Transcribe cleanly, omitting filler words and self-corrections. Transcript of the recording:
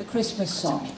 the Christmas song.